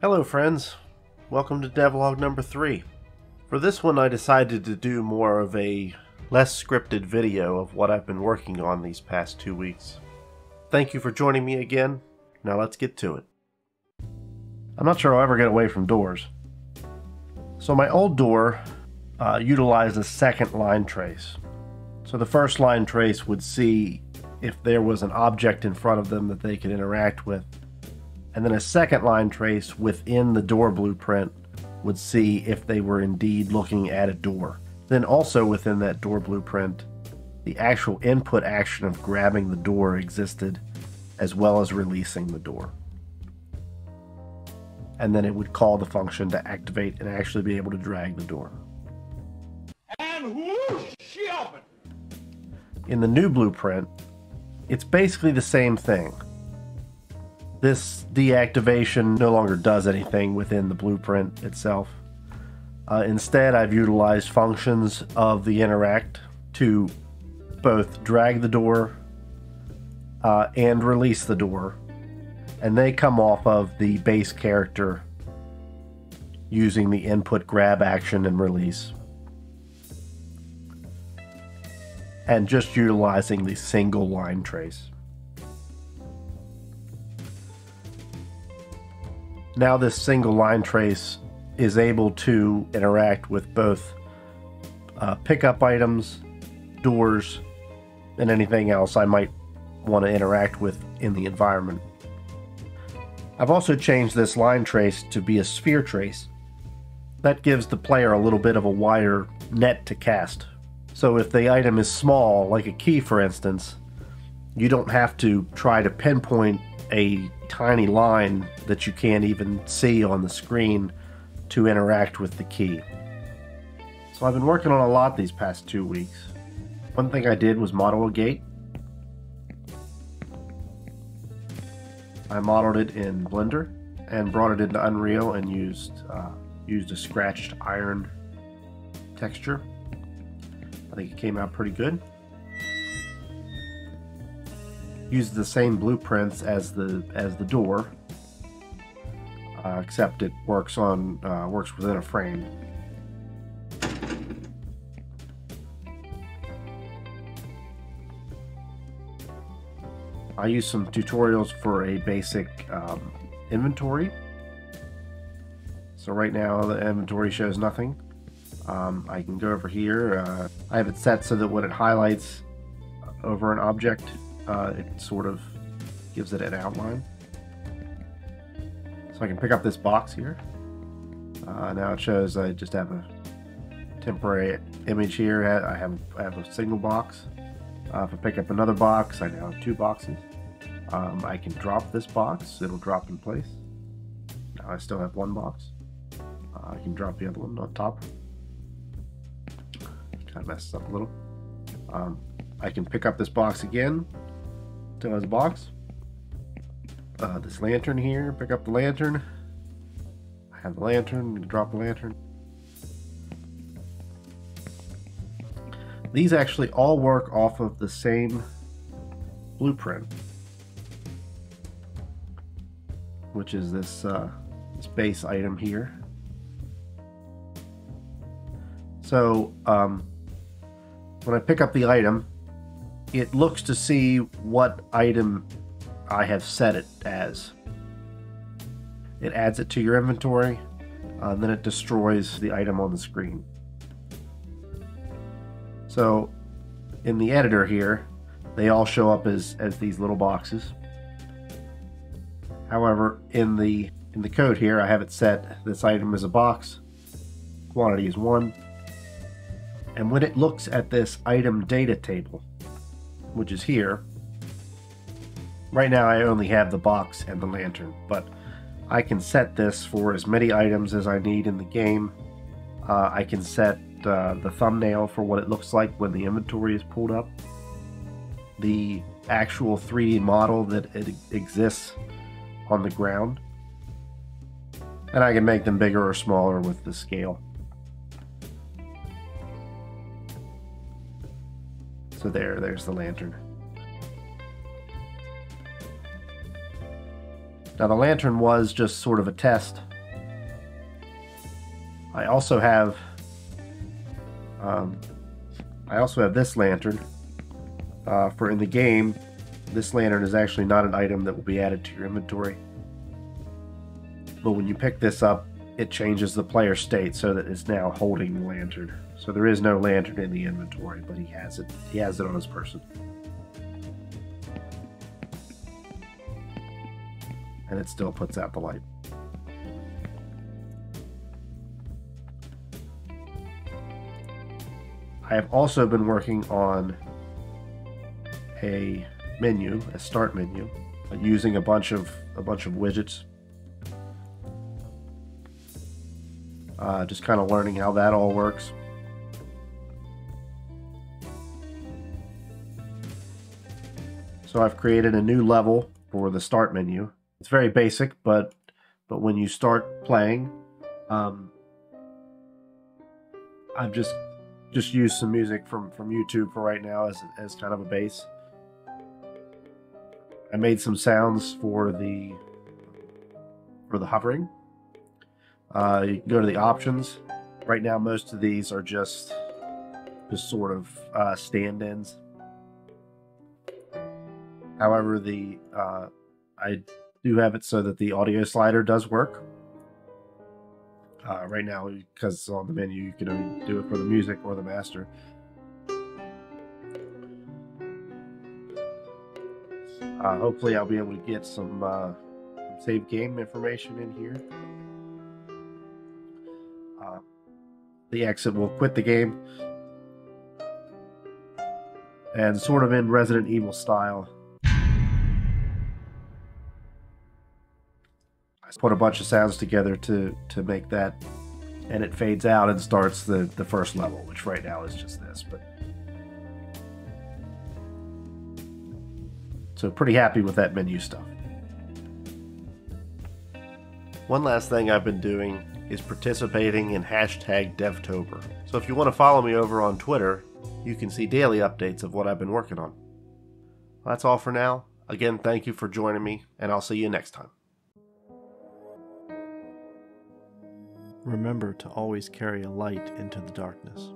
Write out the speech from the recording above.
Hello friends, welcome to devlog number 3. For this one I decided to do more of a less scripted video of what I've been working on these past 2 weeks. Thank you for joining me again, now let's get to it. I'm not sure I'll ever get away from doors. So my old door utilized a second line trace. So the first line trace would see if there was an object in front of them that they could interact with. And then a second line trace within the door blueprint would see if they were indeed looking at a door. Then also within that door blueprint, the actual input action of grabbing the door existed, as well as releasing the door. And then it would call the function to activate and actually be able to drag the door. And whoosh, she opened. In the new blueprint, it's basically the same thing. This deactivation no longer does anything within the blueprint itself. Instead, I've utilized functions of the interact to both drag the door and release the door. And they come off of the base character using the input grab action and release. And just utilizing the single line trace. Now this single line trace is able to interact with both pickup items, doors, and anything else I might want to interact with in the environment. I've also changed this line trace to be a sphere trace. That gives the player a little bit of a wider net to cast. So if the item is small, like a key for instance, you don't have to try to pinpoint a tiny line that you can't even see on the screen to interact with the key. So I've been working on a lot these past 2 weeks. One thing I did was model a gate. I modeled it in Blender and brought it into Unreal and used a scratched iron texture. I think it came out pretty good. Used the same blueprints as the door, except it works on works within a frame. I used some tutorials for a basic inventory. So right now the inventory shows nothing. I can go over here. I have it set so that when it highlights over an object, it sort of gives it an outline. So I can pick up this box here. Now it shows I just have a temporary image here. I have a single box. If I pick up another box, I now have two boxes. I can drop this box. It'll drop in place. Now I still have one box. I can drop the other one on top. Kind of messes up a little. I can pick up this box again. Still has a box. This lantern here, pick up the lantern. I have the lantern, drop the lantern. These actually all work off of the same blueprint, which is this, this base item here. So when I pick up the item, it looks to see what item I have set it as. It adds it to your inventory, and then it destroys the item on the screen. So in the editor here, they all show up as these little boxes. However, in the code here, I have it set, this item is a box, quantity is 1. And when it looks at this item data table, which is here, right now I only have the box and the lantern, but I can set this for as many items as I need in the game. I can set the thumbnail for what it looks like when the inventory is pulled up. The actual 3D model that it exists on the ground. And I can make them bigger or smaller with the scale. So there's the lantern. Now the lantern was just sort of a test I also have this lantern. For in the game, this lantern is actually not an item that will be added to your inventory. But when you pick this up, it changes the player state so that it's now holding the lantern. So there is no lantern in the inventory, but he has it on his person. And it still puts out the light. I have also been working on a menu, a start menu, using a bunch of widgets. Just kind of learning how that all works. So I've created a new level for the start menu. It's very basic, but when you start playing, I've just used some music from YouTube for right now as kind of a base. I made some sounds for the hovering. You can go to the options. Right now, most of these are just sort of stand-ins. However, I do have it so that the audio slider does work. Right now, because it's on the menu, you can only do it for the music or the master. Hopefully, I'll be able to get some save game information in here. The exit will quit the game. And sort of in Resident Evil style, I put a bunch of sounds together to make that, and it fades out and starts the first level, which right now is just this. But so pretty happy with that menu stuff. One last thing I've been doing is participating in #DevTober. So if you want to follow me over on Twitter, you can see daily updates of what I've been working on. Well, that's all for now. Again, thank you for joining me, and I'll see you next time. Remember to always carry a light into the darkness.